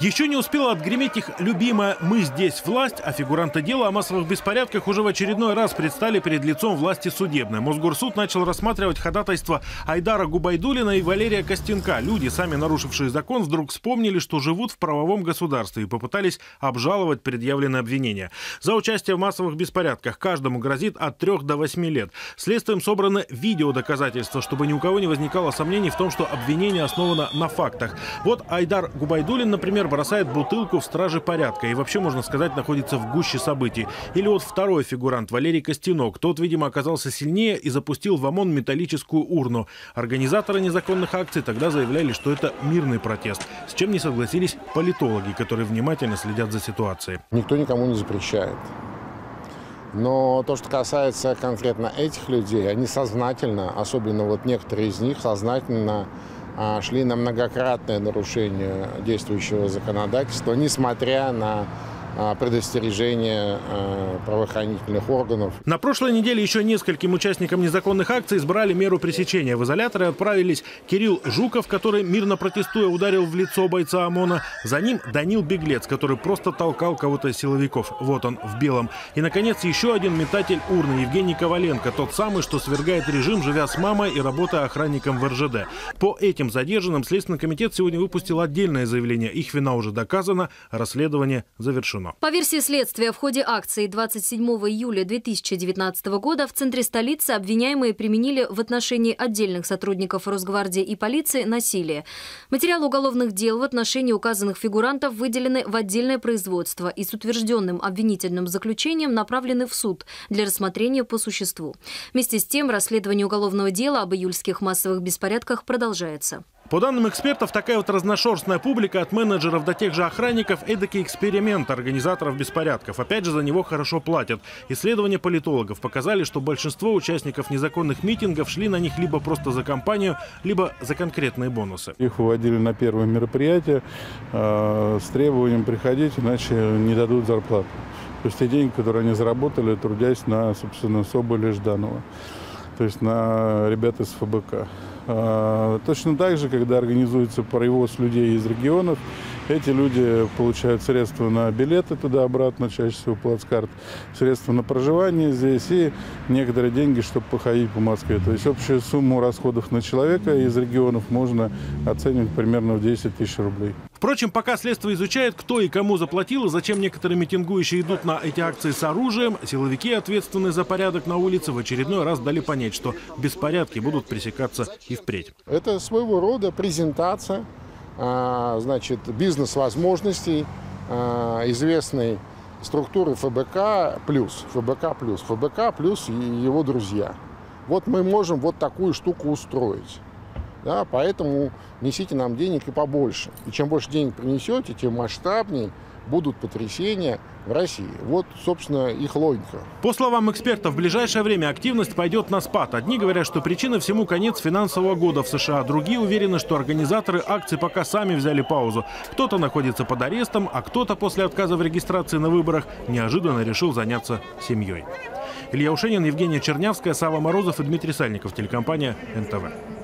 Еще не успела отгреметь их любимая «Мы здесь власть», а фигуранты дела о массовых беспорядках уже в очередной раз предстали перед лицом власти судебной. Мосгорсуд начал рассматривать ходатайство Айдара Губайдулина и Валерия Костенко. Люди, сами нарушившие закон, вдруг вспомнили, что живут в правовом государстве, и попытались обжаловать предъявленные обвинения. За участие в массовых беспорядках каждому грозит от 3 до 8 лет. Следствием собраны видеодоказательства, чтобы ни у кого не возникало сомнений в том, что обвинение основано на фактах. Вот Айдар Губайдулин, например, бросает бутылку в страже порядка и вообще, можно сказать, находится в гуще событий. Или вот второй фигурант, Валерий Костенко. Тот, видимо, оказался сильнее и запустил в ОМОН металлическую урну. Организаторы незаконных акций тогда заявляли, что это мирный протест, с чем не согласились политологи, которые внимательно следят за ситуацией. Никто никому не запрещает. Но то, что касается конкретно этих людей, они сознательно, особенно вот некоторые из них, сознательно шли на многократное нарушение действующего законодательства, несмотря на предостережение правоохранительных органов. На прошлой неделе еще нескольким участникам незаконных акций избрали меру пресечения. В изоляторы отправились Кирилл Жуков, который, мирно протестуя, ударил в лицо бойца ОМОНа. За ним Данил Беглец, который просто толкал кого-то из силовиков. Вот он, в белом. И, наконец, еще один метатель урны, Евгений Коваленко. Тот самый, что свергает режим, живя с мамой и работая охранником в РЖД. По этим задержанным Следственный комитет сегодня выпустил отдельное заявление. Их вина уже доказана, расследование завершено. По версии следствия, в ходе акции 27 июля 2019 года в центре столицы обвиняемые применили в отношении отдельных сотрудников Росгвардии и полиции насилие. Материалы уголовных дел в отношении указанных фигурантов выделены в отдельное производство и с утвержденным обвинительным заключением направлены в суд для рассмотрения по существу. Вместе с тем, расследование уголовного дела об июльских массовых беспорядках продолжается. По данным экспертов, такая вот разношерстная публика, от менеджеров до тех же охранников, эдакий эксперимент организаторов беспорядков. Опять же, за него хорошо платят. Исследования политологов показали, что большинство участников незаконных митингов шли на них либо просто за компанию, либо за конкретные бонусы. Их выводили на первое мероприятие с требованием приходить, иначе не дадут зарплату. То есть те деньги, которые они заработали, трудясь на, собственно, Соболя или Жданова. То есть на ребят из ФБК. Точно так же, когда организуется привоз людей из регионов, эти люди получают средства на билеты туда-обратно, чаще всего плацкарт, средства на проживание здесь и некоторые деньги, чтобы походить по Москве. То есть общую сумму расходов на человека из регионов можно оценивать примерно в 10 тысяч рублей. Впрочем, пока следствие изучает, кто и кому заплатил, и зачем некоторые митингующие идут на эти акции с оружием, силовики, ответственные за порядок на улице, в очередной раз дали понять, что беспорядки будут пресекаться и впредь. Это своего рода презентация, значит, бизнес-возможностей известной структуры ФБК плюс, ФБК плюс и его друзья. Вот мы можем вот такую штуку устроить. Да, поэтому несите нам денег и побольше. И чем больше денег принесете, тем масштабнее будут потрясения в России. Вот, собственно, их логика. По словам экспертов, в ближайшее время активность пойдет на спад. Одни говорят, что причина всему конец финансового года в США. Другие уверены, что организаторы акций пока сами взяли паузу. Кто-то находится под арестом, а кто-то после отказа в регистрации на выборах неожиданно решил заняться семьей. Илья Ушенин, Евгения Чернявская, Сава Морозов и Дмитрий Сальников. Телекомпания НТВ.